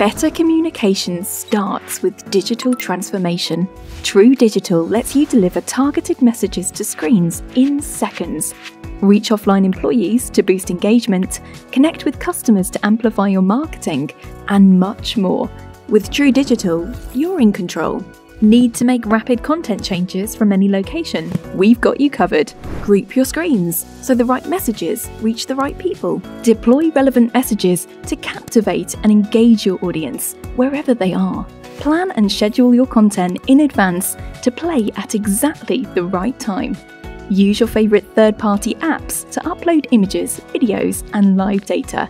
Better communication starts with digital transformation. TrouDigital lets you deliver targeted messages to screens in seconds, reach offline employees to boost engagement, connect with customers to amplify your marketing, and much more. With TrouDigital, you're in control. Need to make rapid content changes from any location? We've got you covered. Group your screens so the right messages reach the right people. Deploy relevant messages to captivate and engage your audience wherever they are. Plan and schedule your content in advance to play at exactly the right time. Use your favorite third-party apps to upload images, videos, and live data,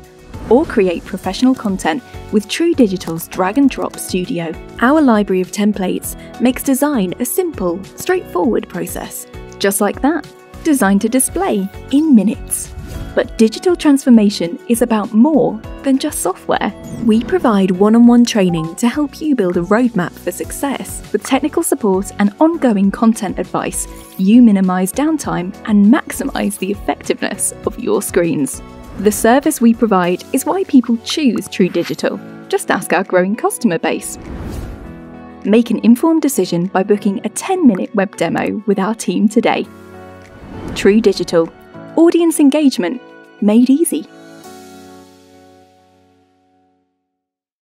or create professional content with TrouDigital's drag-and-drop studio. Our library of templates makes design a simple, straightforward process. Just like that, design to display in minutes. But digital transformation is about more than just software. We provide one-on-one training to help you build a roadmap for success. With technical support and ongoing content advice, you minimize downtime and maximize the effectiveness of your screens. The service we provide is why people choose TrouDigital. Just ask our growing customer base. Make an informed decision by booking a 10-minute web demo with our team today. TrouDigital. Audience engagement made easy.